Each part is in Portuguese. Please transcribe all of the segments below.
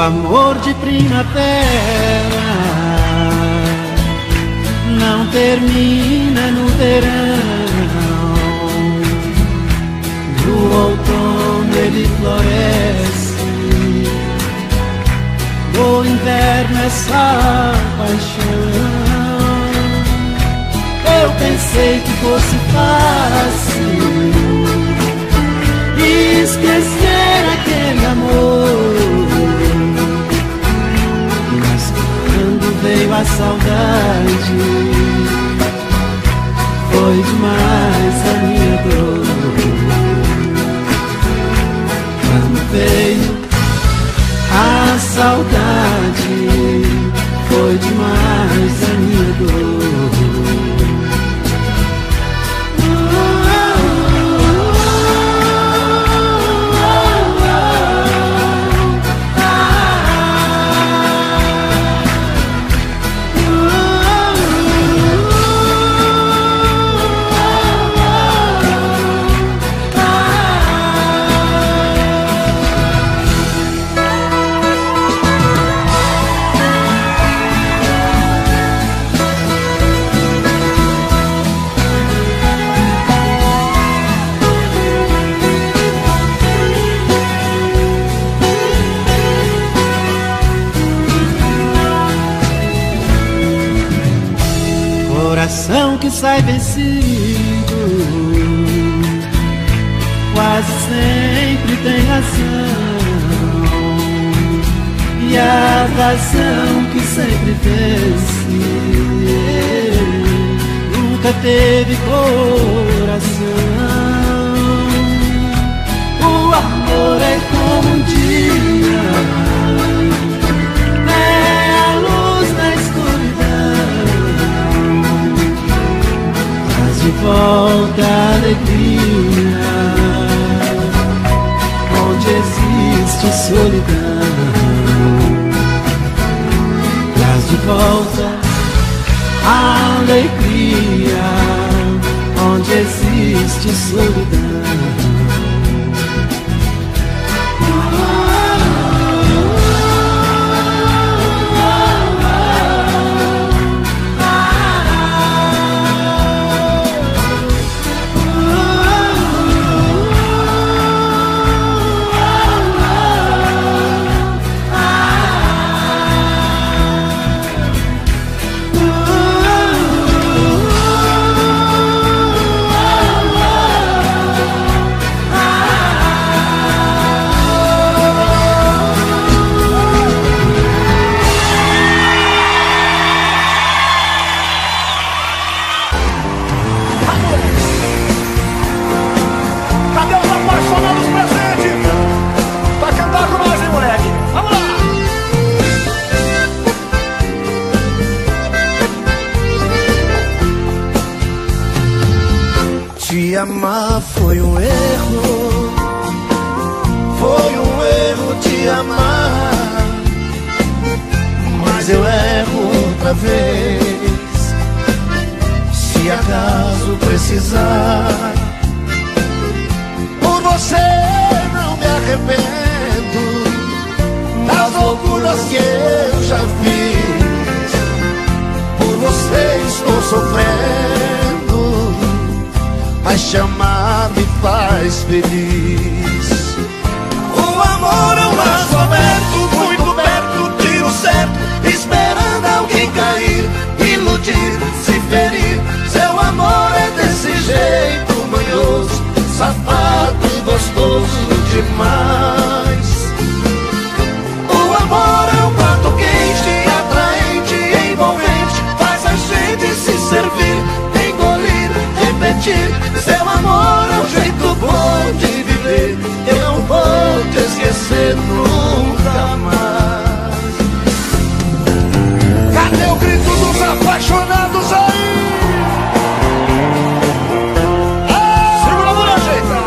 o amor de primavera não termina no verão. No outono ele floresce, o inverno é só paixão. Eu pensei que fosse fácil esquecer aquele amor, mas quando veio a saudade foi demais a minha dor. Quando veio a saudade foi demais a minha dor. Coração que sai vencido quase sempre tem razão, e a razão que sempre vence nunca teve coração. O amor é como um dia, é a luz na escuridão, de volta a alegria onde existe solidão. Traz de volta a alegria onde existe solidão. Amar foi um erro te amar, mas eu erro outra vez. Se acaso precisar, por você não me arrependo das loucuras que eu já fiz. Por você estou sofrendo, mas chamar me faz feliz. O amor é um laço aberto, muito perto, tiro certo, esperando alguém cair, iludir, se ferir. Seu amor é desse jeito manhoso, safado e gostoso demais. O amor é um prato quente, atraente, envolvente, faz a gente se servir, repetir. Seu amor é um jeito bom de viver, eu não vou te esquecer nunca mais. Cadê o grito dos apaixonados aí? Segura a mão, ajeita.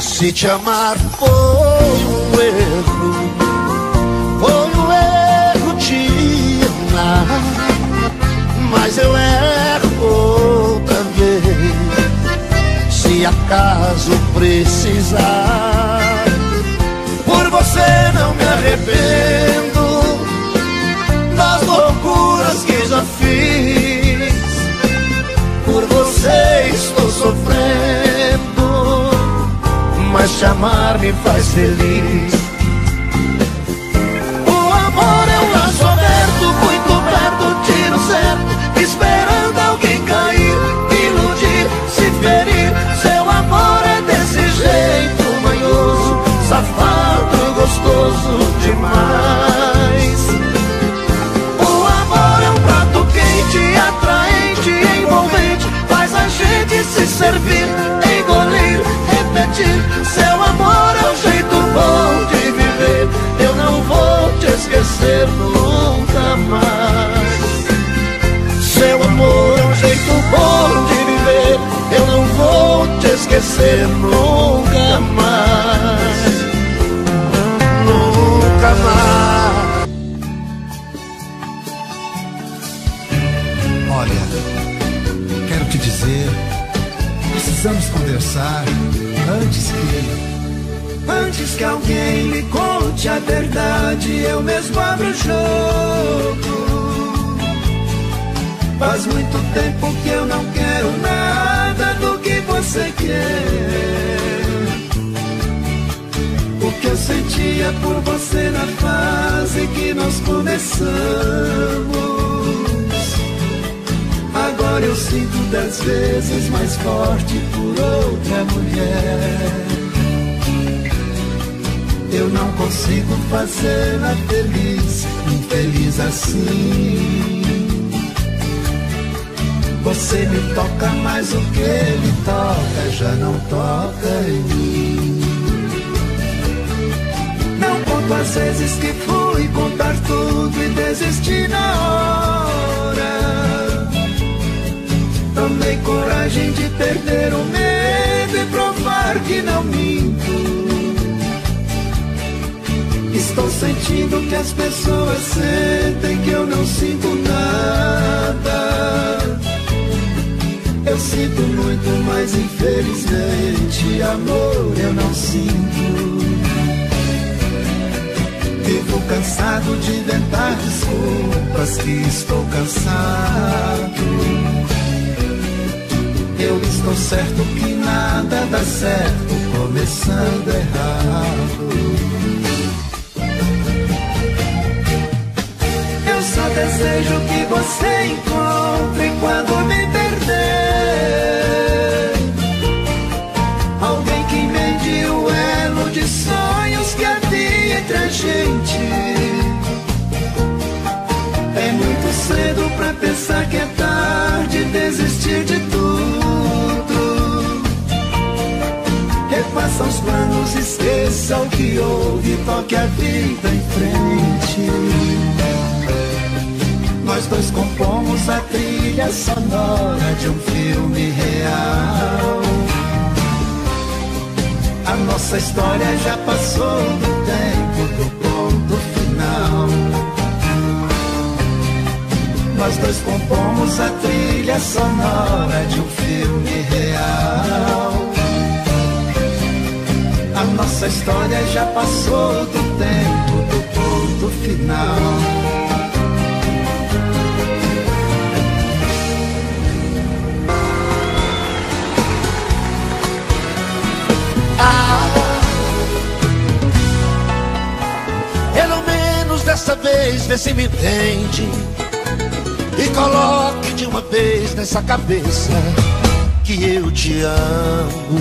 Se te amar foi um erro, mas eu erro outra vez. se acaso precisar. Por você não me arrependo das loucuras que já fiz. Por você estou sofrendo, mas te amar me faz feliz. O amor é um laço aberto, muito perto, tiro certo, esperando alguém cair, iludir, se ferir. Seu amor é desse jeito manhoso, safado, gostoso demais. O amor é um prato quente, atraente, envolvente, faz a gente se servir, engolir, repetir. Seu amor é um jeito bom de viver, eu não vou te esquecer nunca mais. Seu amor é um jeito bom de viver, eu não vou te esquecer nunca mais. Nunca mais. Olha, quero te dizer, precisamos conversar antes que alguém me conte a verdade, eu mesmo abro o jogo. Faz muito tempo que eu não quero nada do que você quer. O que eu sentia por você na fase que nós começamos, agora eu sinto 10 vezes mais forte por outra mulher. Eu não consigo fazê-la feliz, infeliz assim. Você me toca, mas o que ele toca já não toca em mim. Não conto as vezes que fui contar tudo e desisti na hora. Tomei coragem de perder o medo e provar que não minto. Estou sentindo que as pessoas sentem que eu não sinto nada. Eu sinto muito, mas infelizmente amor eu não sinto. Vivo cansado de inventar desculpas que estou cansado. Eu estou certo que nada dá certo, começando errado. Só desejo que você encontre quando me perder alguém que emende o elo de sonhos que havia entre a gente. É muito cedo pra pensar que é tarde, desistir de tudo. Refaça os planos, esqueça o que houve, toque a vida em frente. Nós dois compomos a trilha sonora de um filme real. A nossa história já passou do tempo do ponto final. Nós dois compomos a trilha sonora de um filme real. A nossa história já passou do tempo do ponto final. Pelo menos dessa vez vê se me entende e coloque de uma vez nessa cabeça que eu te amo.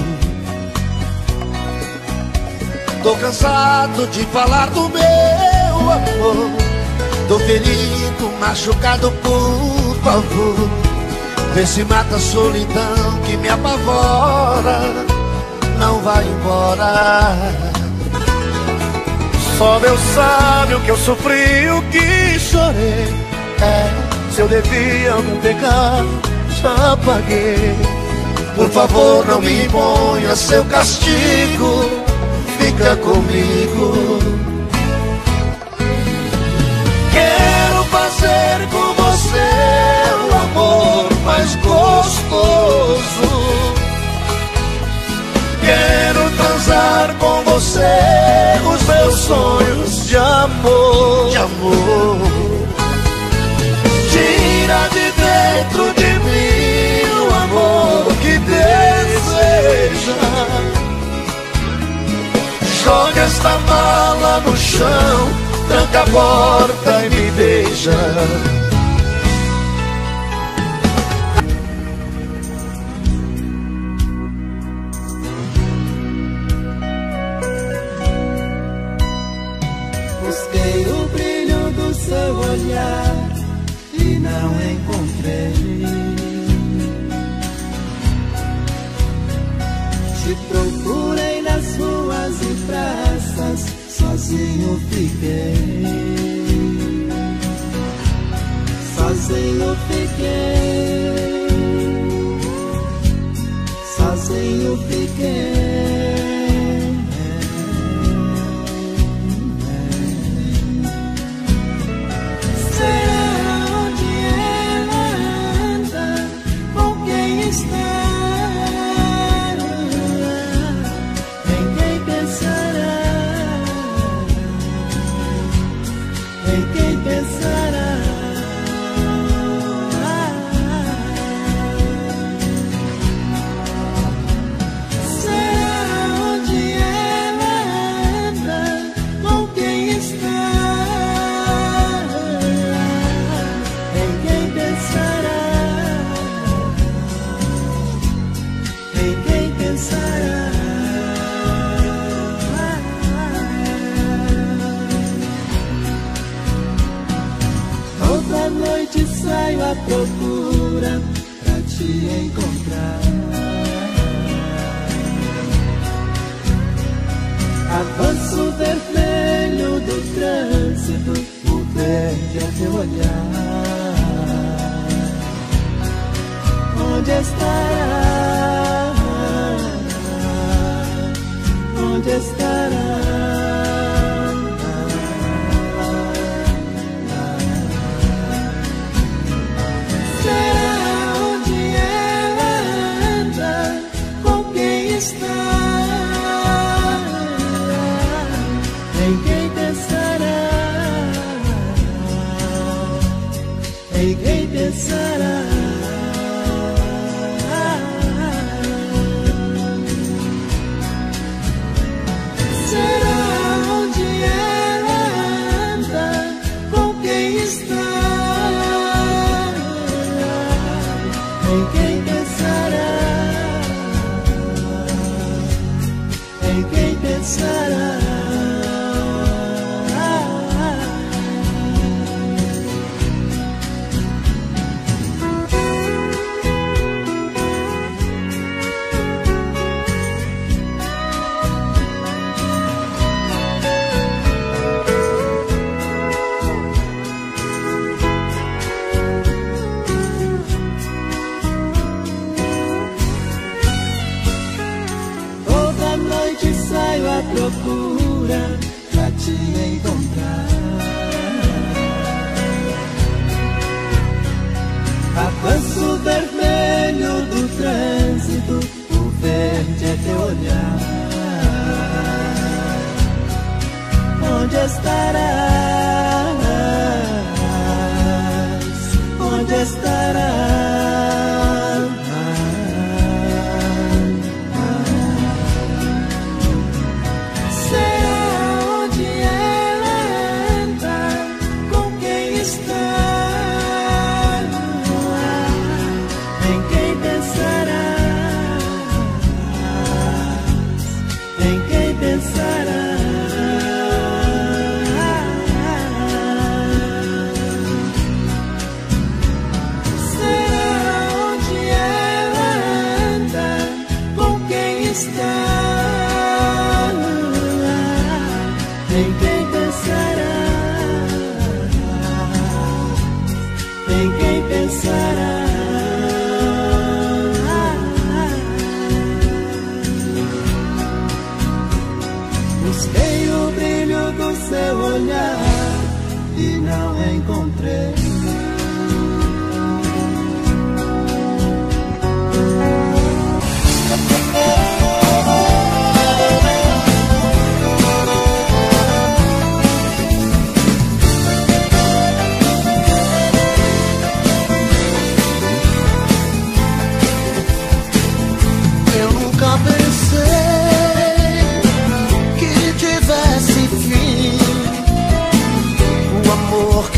Tô cansado de falar do meu amor, tô ferido, machucado, por favor, vê se mata a solidão que me apavora. Não vai embora. Só Deus sabe o que eu sofri, o que chorei. É, se eu devia algum pecado, já paguei. Por favor, não me imponha seu castigo, fica comigo. Quero fazer com você um amor mais gostoso. sonhos de amor, de amor. Tira de dentro de mim o amor que deseja. Joga esta mala no chão, tranca a porta e me beija. Busquei o brilho do seu olhar e não encontrei. Te procurei nas ruas e praças, sozinho fiquei. Sozinho fiquei. Sozinho fiquei. Procura pra te encontrar. Avanço vermelho do trânsito, o verde é teu olhar. Onde estará? Onde estará?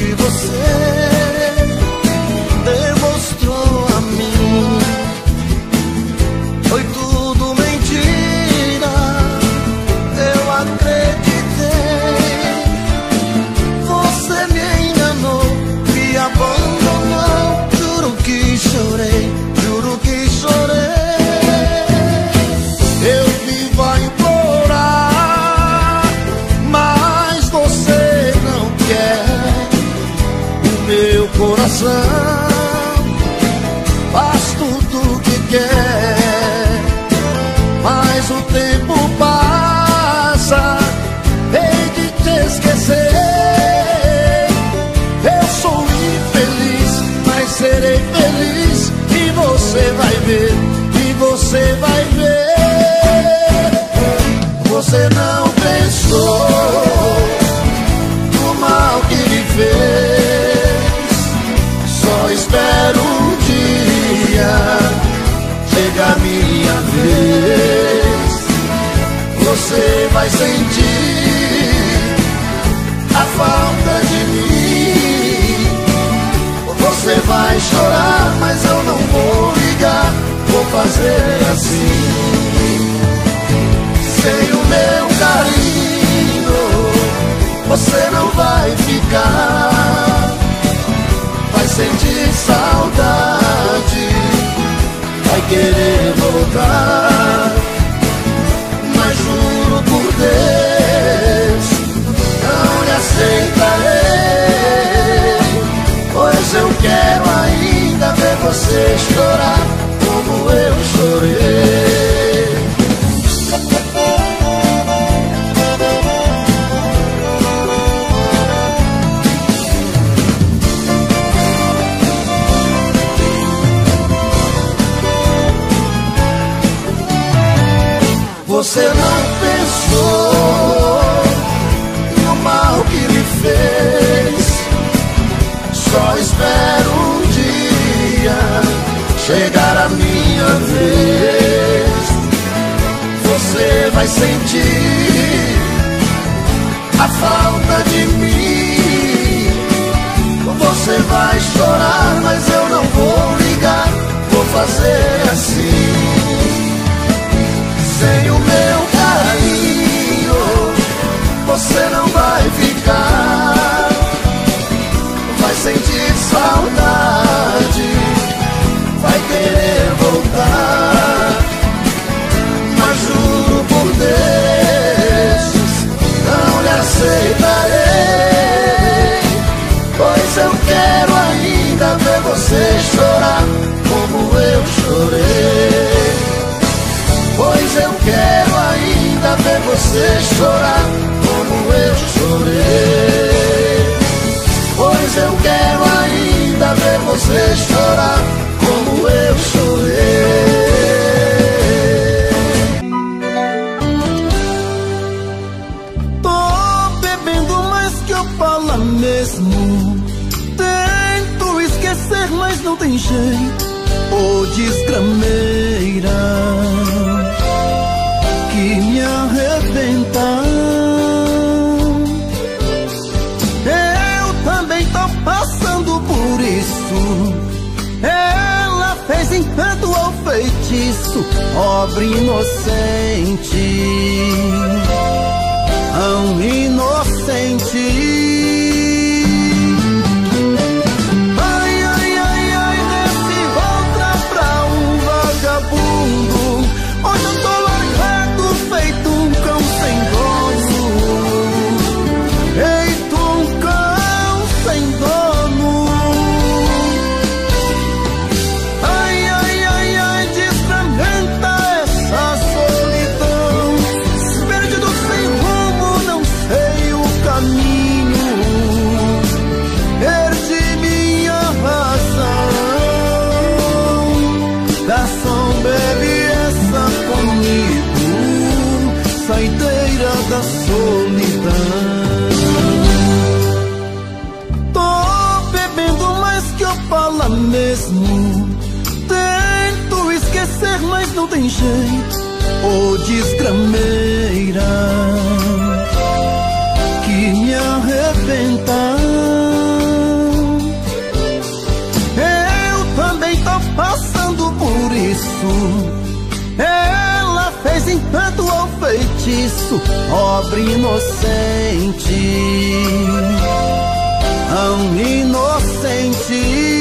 que você demonstrou a mim foi tudo mentira. Eu acreditei, você me enganou, me abandonou. Juro que chorei, juro que chorei. Faz tudo o que quer, mas o tempo passa, hei de te esquecer. Eu sou infeliz, mas serei feliz, e você vai ver, e você vai ver. Você não pensou no mal que me fez. Espero um dia chegar minha vez. Você vai sentir a falta de mim. Você vai chorar, mas eu não vou ligar. Vou fazer assim. Sem o meu carinho, você não vai ficar. Vai sentir saudade, vai querer voltar. Mas juro por Deus, não lhe aceitarei. Pois eu quero ainda ver você chorar como eu chorei. Você não pensou no mal que me fez. Só espero um dia chegar a minha vez. Você vai sentir a falta de mim. Você vai chorar, mas eu não vou ligar. Vou fazer assim. Sem o meu carinho, você não vai ficar. Vai sentir saudade, vai querer voltar. Mas juro por Deus, não lhe aceitarei. Pois eu quero ainda ver você chorar como eu chorei. Pois eu quero ainda ver você chorar como eu chorei. Pois eu quero ainda ver você chorar como eu chorei. Tô bebendo mais que eu falo mesmo. Tento esquecer, mas não tem jeito. Ô desgrameira que me arrebenta. Eu também tô passando por isso. Ela fez encanto ao feitiço, pobre inocente, um inocente. Solidão. Tô bebendo mais que eu falo mesmo. Tento esquecer, mas não tem jeito. Ô desgrameira que me arrebenta. feitiço, pobre inocente, tão inocente.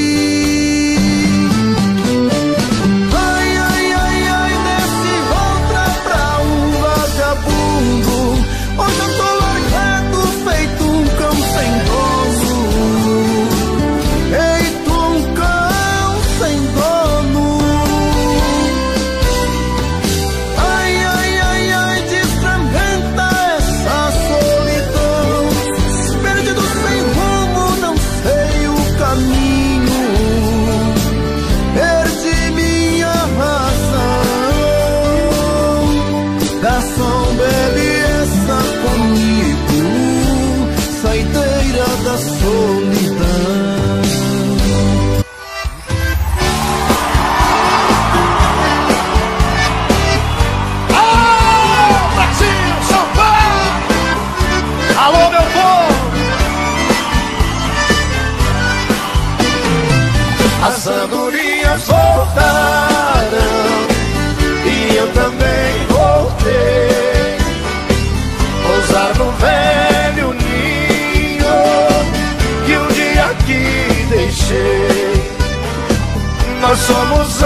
Nós somos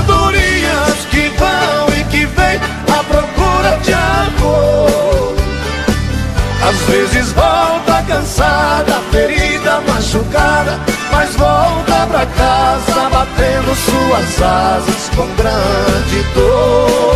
andorinhas que vão e que vêm à procura de amor. Às vezes volta cansada, ferida, machucada, mas volta pra casa batendo suas asas com grande dor.